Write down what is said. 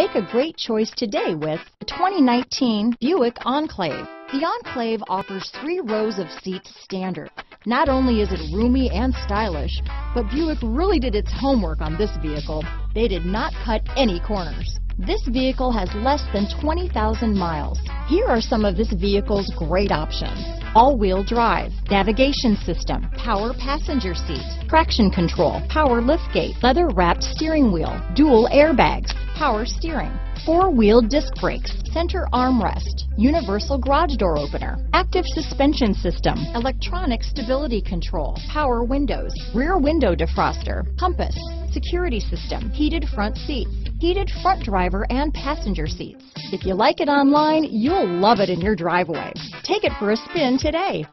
Make a great choice today with the 2019 Buick Enclave. The Enclave offers 3 rows of seats standard. Not only is it roomy and stylish, but Buick really did its homework on this vehicle. They did not cut any corners. This vehicle has less than 20,000 miles. Here are some of this vehicle's great options: all-wheel drive, navigation system, power passenger seat, traction control, power liftgate, leather-wrapped steering wheel, dual airbags, power steering, 4-wheel disc brakes, center armrest, universal garage door opener, active suspension system, electronic stability control, power windows, rear window defroster, compass, security system, heated front seats, heated front driver and passenger seats. If you like it online, you'll love it in your driveway. Take it for a spin today.